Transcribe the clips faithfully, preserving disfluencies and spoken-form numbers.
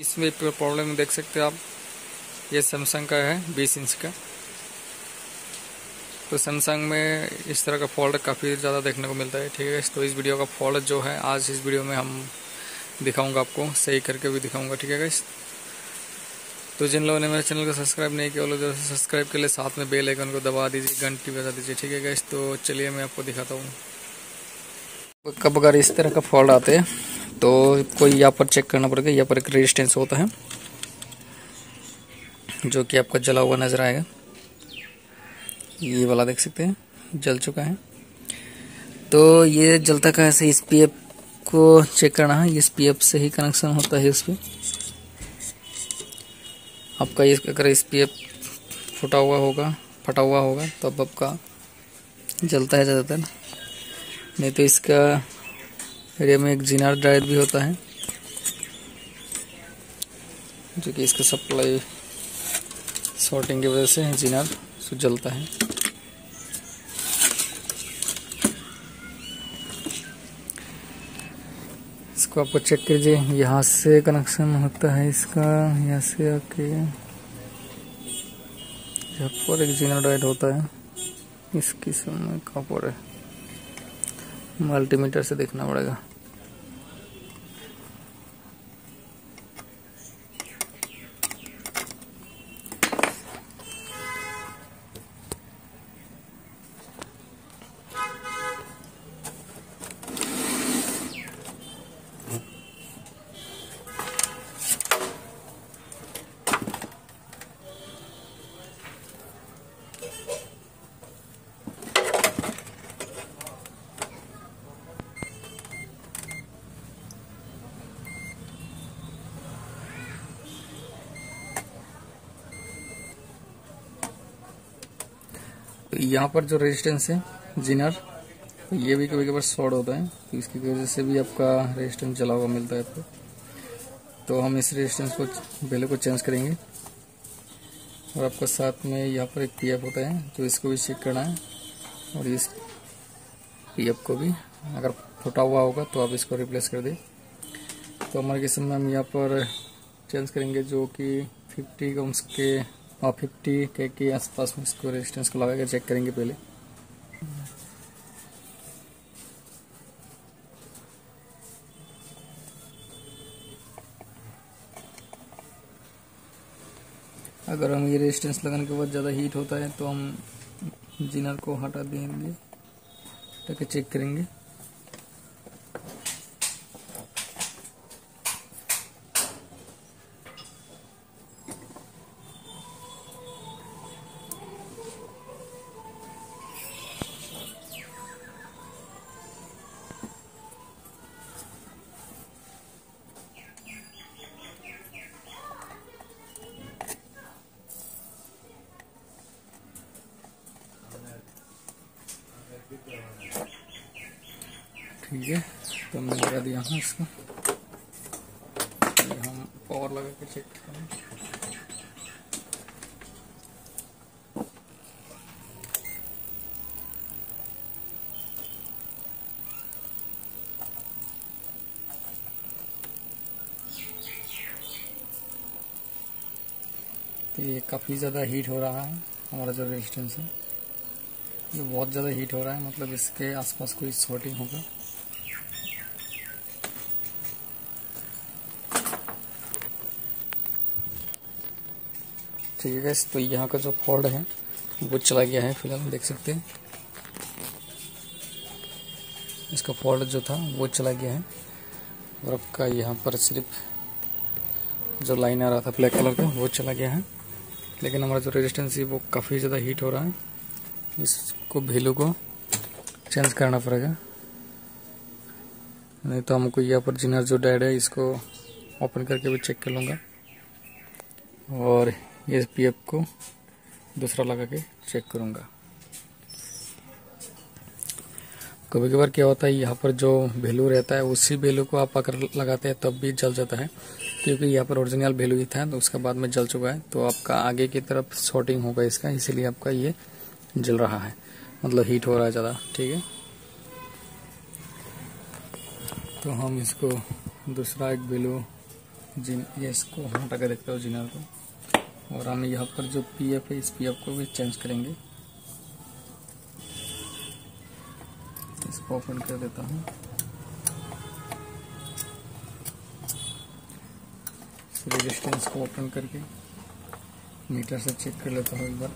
इसमें प्रॉब्लम देख सकते हो आप, ये सैमसंग का है बीस इंच का। तो सैमसंग में इस तरह का फॉल्ट काफ़ी ज़्यादा देखने को मिलता है, ठीक है। तो इस वीडियो का फॉल्ट जो है आज इस वीडियो में हम दिखाऊंगा, आपको सही करके भी दिखाऊंगा, ठीक है गाइस। तो जिन लोगों ने मेरे चैनल को सब्सक्राइब नहीं किया वो लोग सब्सक्राइब के लिए साथ में बेल आइकन को दबा दीजिए, घंटी बजा दीजिए, ठीक है गाइस। तो चलिए मैं आपको दिखाता हूँ कब अगर इस तरह का फॉल्ट आते हैं तो कोई यहाँ पर चेक करना पड़ेगा। यहाँ पर एक रेजिस्टेंस होता है जो कि आपको जला हुआ नज़र आएगा, ये वाला देख सकते हैं जल चुका है। तो ये जलता कहाँ से, इस पी एफ को चेक करना है, इस पी एफ से ही कनेक्शन होता है। इस पर आपका ये अगर इस पी एफ फटा हुआ होगा फटा हुआ होगा तो अब आपका जलता है ज़्यादातर, नहीं तो इसका एरिया में एक जीनार ड्राइव भी होता है जो कि इसका सप्लाई शॉर्टिंग की वजह से जीनार जलता है। इसको आपको चेक कीजिए, यहाँ से कनेक्शन होता है इसका, यहाँ से आके यहाँ पर एक जीनार ड्राइव होता है। इसकी समय कहाँ पर है, मल्टीमीटर से देखना पड़ेगा। यहाँ पर जो रेजिस्टेंस है जीनर, तो ये भी कभी कभी शॉर्ट होता है, तो इसकी वजह से भी आपका रेजिस्टेंस जला हुआ मिलता है आपको। तो हम इस रेजिस्टेंस को बेले को चेंज करेंगे। और आपका साथ में यहाँ पर एक पीएफ होता है तो इसको भी चेक करना है, और इस पीएफ को भी अगर फटा हुआ होगा तो आप इसको रिप्लेस कर दें। तो हमारे किस्म में हम यहाँ पर चेंज करेंगे जो कि फिफ्टी ओम्स के और फिफ्टी के के आसपास में इसको रेजिस्टेंस को लगाकर चेक करेंगे पहले। अगर हम ये रेजिस्टेंस लगाने के बाद ज़्यादा हीट होता है तो हम जीनर को हटा देंगे, ताकि चेक करेंगे। ठीक है, तो हमने लगा दिया है इसको, तो हम पावर लगा के चेक करें। तो ये काफ़ी ज़्यादा हीट हो रहा है, हमारा जो रेजिस्टेंस है ये बहुत ज़्यादा हीट हो रहा है, मतलब इसके आसपास कोई शॉर्टिंग होगा। ठीक है गाइस, तो यहाँ का जो फॉल्ट है वो चला गया है, फिलहाल देख सकते हैं इसका फॉल्ट जो था वो चला गया है। और आपका यहाँ पर सिर्फ जो लाइन आ रहा था ब्लैक कलर का वो चला गया है, लेकिन हमारा जो रेजिस्टेंस है वो काफ़ी ज़्यादा हीट हो रहा है, इसको वैल्यू को चेंज करना पड़ेगा, नहीं तो हमको यहाँ पर जीनर जो डायड है इसको ओपन करके भी चेक कर लूँगा, और ये पीएफ को दूसरा लगा के चेक करूँगा। कभी कभार क्या होता है, यहाँ पर जो वैल्यू रहता है उसी वैल्यू को आप अगर लगाते हैं तब भी जल जाता है, क्योंकि यहाँ पर ओरिजिनल वैल्यू ही था तो उसका बाद में जल चुका है, तो आपका आगे की तरफ शॉर्टिंग होगा इसका, इसीलिए आपका ये जल रहा है, मतलब हीट हो रहा है ज़्यादा। ठीक है, तो हम इसको दूसरा एक वैल्यू जिन ये इसको हटा के देखते हो जिनर को, और हम यहाँ पर जो पी एफ है इस पी एफ को भी चेंज करेंगे। इसको ओपन कर देता हूँ। रेजिस्टेंस को ओपन करके मीटर से चेक कर लेता हूँ एक बार।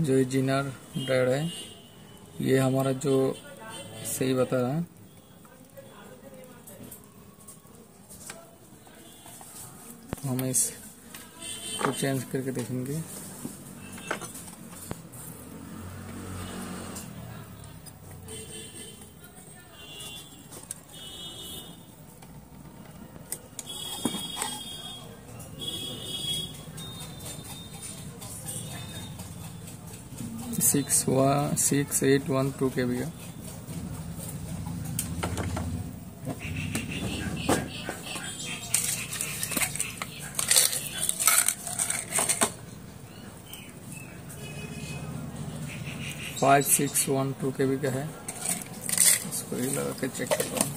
जो ये जीनर डायोड है ये हमारा जो सही बता रहा है, हम इस को चेंज करके देखेंगे। Six one six eight one two के भी है। फाइव सिक्स वन टू के भी का है। इसको ये लगा के चेक करता हूँ।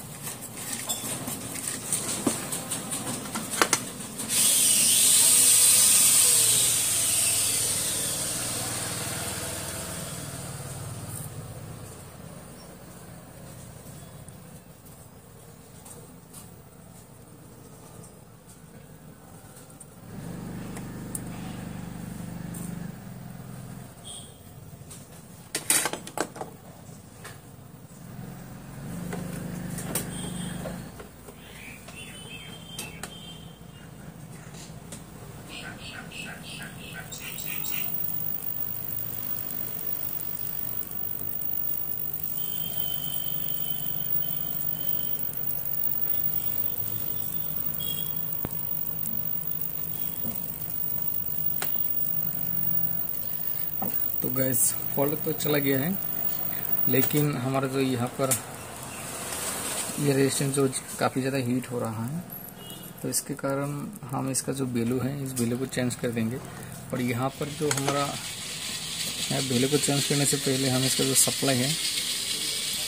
तो गैस फॉल्ट तो चला गया है, लेकिन हमारा जो यहाँ पर ये रेजिस्टेंस जो काफ़ी ज़्यादा हीट हो रहा है, तो इसके कारण हम इसका जो वैल्यू है इस वैल्यू को चेंज कर देंगे। और यहाँ पर जो हमारा वैल्यू को चेंज करने से पहले हम इसका जो सप्लाई है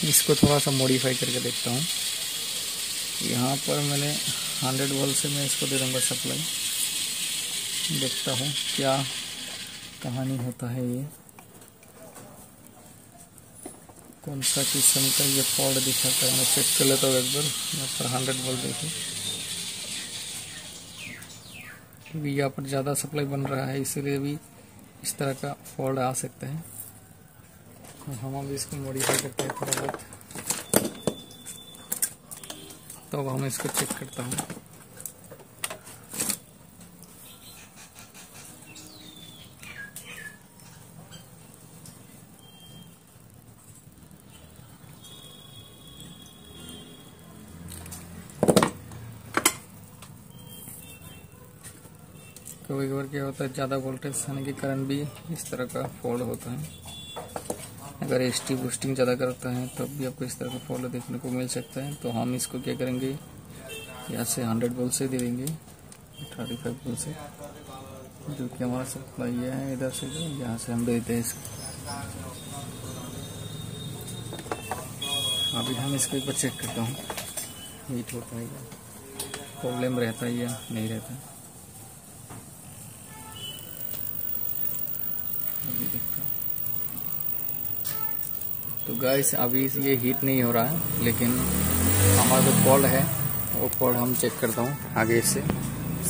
इसको थोड़ा सा मॉडिफाई करके देखता हूँ। यहाँ पर मैंने हंड्रेड वोल्ट से मैं इसको दे दूँगा सप्लाई, देखता हूँ क्या कहानी होता है, ये कौन सा किस्म का ये फॉल्ट दिखाता है। मैं चेक कर लेता हूँ एक बार। यहाँ पर हंड्रेड वोल्ट देखिए भी, यहाँ पर ज़्यादा सप्लाई बन रहा है, इसीलिए भी इस तरह का फॉल्ट आ सकता है। और हम अब इसको मॉडिफाई करते हैं थोड़ा बहुत। तो अब हम इसको चेक करता हूँ। कभी कभार क्या होता है, ज़्यादा वोल्टेज आने के कारण भी इस तरह का फॉल्ट होता है। अगर एस टी बूस्टिंग ज़्यादा करता है तब भी आपको इस तरह का फॉल्ट देखने को मिल सकता है। तो हम इसको क्या करेंगे, यहाँ से हंड्रेड वोल्ट से दे देंगे थर्टी फाइव वोल्ट से, जो कि हमारा सप्लाई है इधर से, जो यहाँ से हम देते हैं इसको। अभी हम इसके ऊपर चेक करता हूँ हीट होता है, प्रॉब्लम रहता है या नहीं रहता है। तो गाइस अभी ये हीट नहीं हो रहा है, लेकिन हमारा जो फॉल्ट है वो फॉल्ट हम चेक करता हूँ आगे से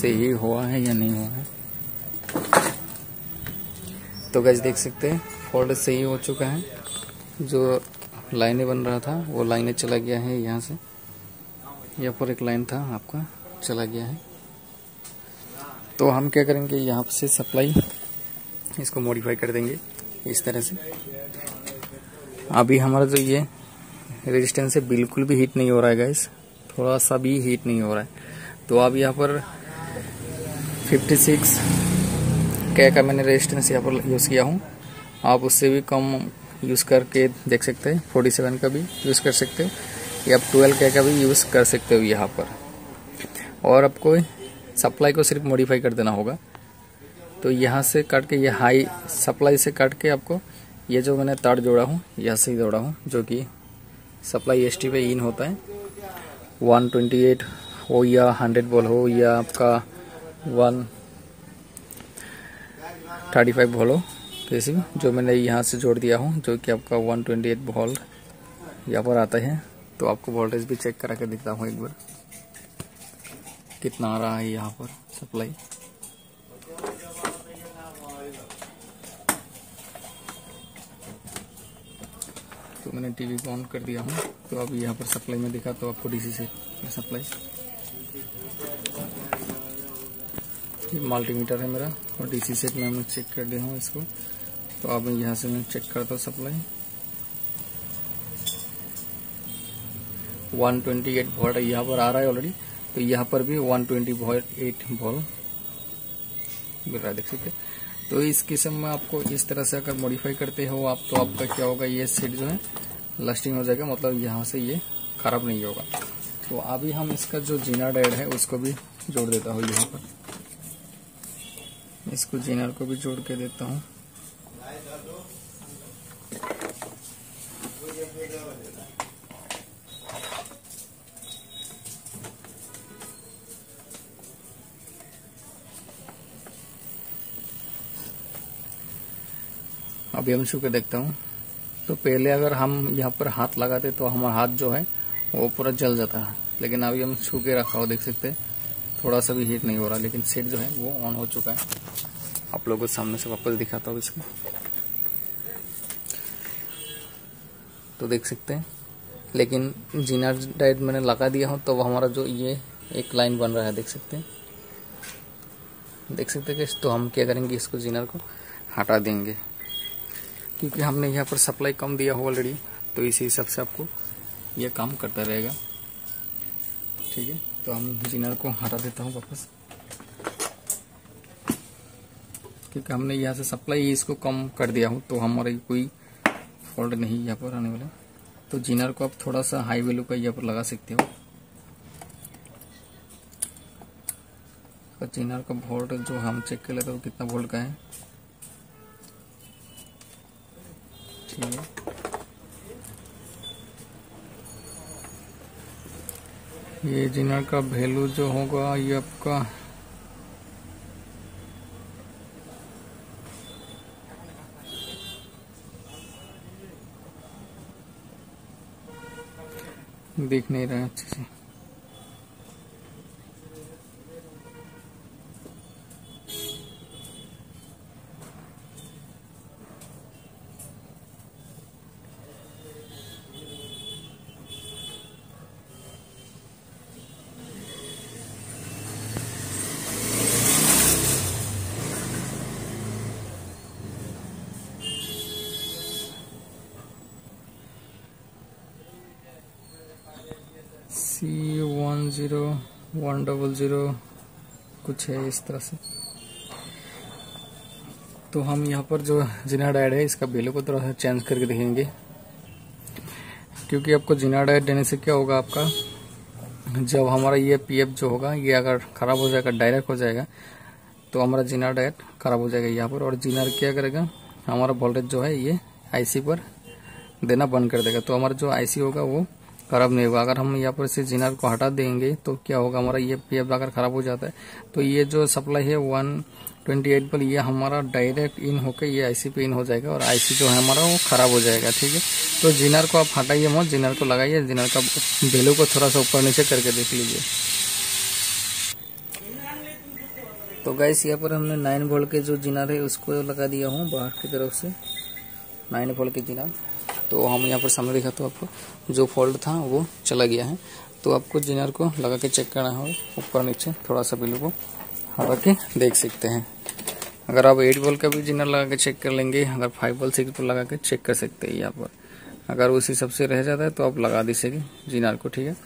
से ही हुआ है या नहीं हुआ है। तो गाइस देख सकते हैं फॉल्ट सही हो चुका है। जो लाइनें बन रहा था वो लाइनें चला गया है, यहाँ से यहाँ पर एक लाइन था आपका चला गया है। तो हम क्या करेंगे, यहाँ से सप्लाई इसको मॉडिफाई कर देंगे इस तरह से। अभी हमारा जो ये रेजिस्टेंस है बिल्कुल भी हीट नहीं हो रहा है गाइस, थोड़ा सा भी हीट नहीं हो रहा है। तो अब यहाँ पर फिफ्टी सिक्स के का मैंने रेजिस्टेंस यहाँ पर यूज़ किया हूँ, आप उससे भी कम यूज़ करके देख सकते हैं। फोर्टी सेवन का भी यूज़ कर सकते हो, या आप ट्वेल्व के का भी यूज़ कर सकते हो यहाँ पर। और आपको सप्लाई को सिर्फ मॉडिफाई कर देना होगा। तो यहाँ से काट के, ये हाई सप्लाई से काट के आपको ये जो मैंने तार जोड़ा हूँ यहाँ से ही जोड़ा हूँ, जो कि सप्लाई एस टी पे इन होता है। एक सौ अट्ठाईस हो या हंड्रेड वोल्ट हो या आपका एक सौ पैंतीस वोल्ट हो, किसी जो मैंने यहाँ से जोड़ दिया हूँ जो कि आपका एक सौ अट्ठाईस वोल्ट यहाँ पर आता है। तो आपको वोल्टेज भी चेक करा के दिखता हूँ एक बार कितना आ रहा है यहाँ पर सप्लाई। तो मैंने टीवी को ऑन कर दिया हूँ, तो अब यहाँ पर सप्लाई में दिखा तो आपको डीसी से सप्लाई, मल्टीमीटर है मेरा और डीसी से मैं चेक कर दिया हूँ इसको। तो अब यहाँ से मैं चेक करता हूँ सप्लाई एक सौ अट्ठाईस वोल्ट यहाँ पर आ रहा है ऑलरेडी। तो यहाँ पर भी एक सौ अट्ठाईस वोल्ट आठ वोल्ट मिल रहा है, देख सकते। तो इस किस्म में आपको इस तरह से अगर मॉडिफाई करते हो आप तो आपका क्या होगा, ये सीट जो है लास्टिंग हो जाएगा, मतलब यहाँ से ये खराब नहीं होगा। तो अभी हम इसका जो जीनर डायोड है उसको भी जोड़ देता हूँ यहाँ पर, इसको जीनर को भी जोड़ के देता हूँ। अभी हम छू के देखता हूँ। तो पहले अगर हम यहाँ पर हाथ लगाते तो हमारा हाथ जो है वो पूरा जल जाता है, लेकिन अभी हम छू के रखा हो, देख सकते थोड़ा सा भी हीट नहीं हो रहा, लेकिन सेट जो है वो ऑन हो चुका है। आप लोगों को सामने से वापस दिखाता हूँ इसको, तो देख सकते हैं। लेकिन जीनर डायोड मैंने लगा दिया हूँ तो हमारा जो ये एक लाइन बन रहा है, देख सकते हैं देख सकते हैं तो हम क्या करेंगे, इसको जीनर को हटा देंगे क्योंकि हमने यहाँ पर सप्लाई कम दिया हो ऑलरेडी। तो इसी हिसाब से आपको यह काम करता रहेगा, ठीक है। तो हम जीनर को हटा देता हूँ वापस, क्योंकि हमने यहाँ से सप्लाई इसको कम कर दिया हो तो हमारे कोई फॉल्ट नहीं यहाँ पर आने वाला। तो जीनर को आप थोड़ा सा हाई वैल्यू का यहाँ पर लगा सकते हो। तो जीनर का वोल्ट जो हम चेक कर लेते हो कितना वोल्ट का है, ठीक है। ये जीनर का वैल्यू जो होगा ये आपका दिख नहीं रहा है अच्छे से, one zero one double zero कुछ है इस तरह से। तो हम यहाँ पर जो जीनर डायोड है इसका वैल्यू को थोड़ा सा चेंज करके देखेंगे, क्योंकि आपको जीनर डायोड देने से क्या होगा, आपका जब हमारा ये पीएफ जो होगा ये अगर खराब हो जाएगा, डायरेक्ट हो जाएगा, तो हमारा जीनर डायोड खराब हो जाएगा यहाँ पर। और जीनर क्या करेगा, हमारा वोल्टेज जो है ये आईसी पर देना बंद कर देगा, तो हमारा जो आईसी होगा वो खराब नहीं होगा। अगर हम यहाँ पर से जीनर को हटा देंगे तो क्या होगा, हमारा ये पीएफ अगर खराब हो जाता है तो ये जो सप्लाई है एक सौ अट्ठाईस पर ये हमारा डायरेक्ट इन होकर ये आईसी पे इन हो जाएगा और आईसी जो है हमारा वो खराब हो जाएगा, ठीक है। तो जीनर को आप हटाइए मत, जीनर को लगाइए, जीनर का वैल्यू को थोड़ा सा ऊपर नीचे करके देख लीजिए। तो गाइस यहाँ पर हमने नाइन वोल्ट के जो जीनर है उसको लगा दिया हूँ बाहर की तरफ से, नाइन वोल्ट के जीनर। तो हम यहाँ पर सामने दिखा तो आपको जो फॉल्ट था वो चला गया है। तो आपको जीनर को लगा के चेक करना है, ऊपर नीचे थोड़ा सा बिल्लू को हटा के देख सकते हैं। अगर आप एट वोल्ट का भी जीनर लगा के चेक कर लेंगे, अगर फाइव वोल्ट सिक्स वोल्ट लगा के चेक कर सकते हैं यहाँ पर। अगर उस हिसाब से रह जाता है तो आप लगा दीजिए जीनर को, ठीक है।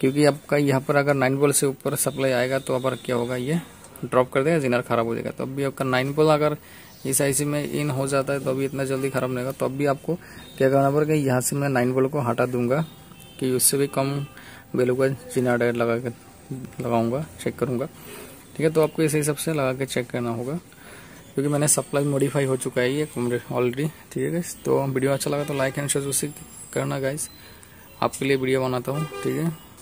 क्योंकि आपका यहाँ पर अगर नाइन वोल्ट से ऊपर सप्लाई आएगा तो अब क्या होगा, ये ड्रॉप कर देगा, जीनर खराब हो जाएगा। तो अभी आपका नाइन वोल्ट अगर इस आईसी में इन हो जाता है तो अभी इतना जल्दी खराब नहीं होगा। तो अभी आपको क्या करना पड़ेगा, यहाँ से मैं नाइन वोल्ट को हटा दूंगा कि उससे भी कम वैल्यू का जीनर डायोड लगा के लगाऊंगा, चेक करूंगा, ठीक है। तो आपको इसी हिसाब से लगा के चेक करना होगा। क्योंकि मैंने सप्लाई मॉडिफाई हो चुका है ये ऑलरेडी। ठीक है गाइस, तो वीडियो अच्छा लगा तो लाइक एंड शेयर उसे करना गाइस, आपके लिए वीडियो बनाता हूँ। ठीक है।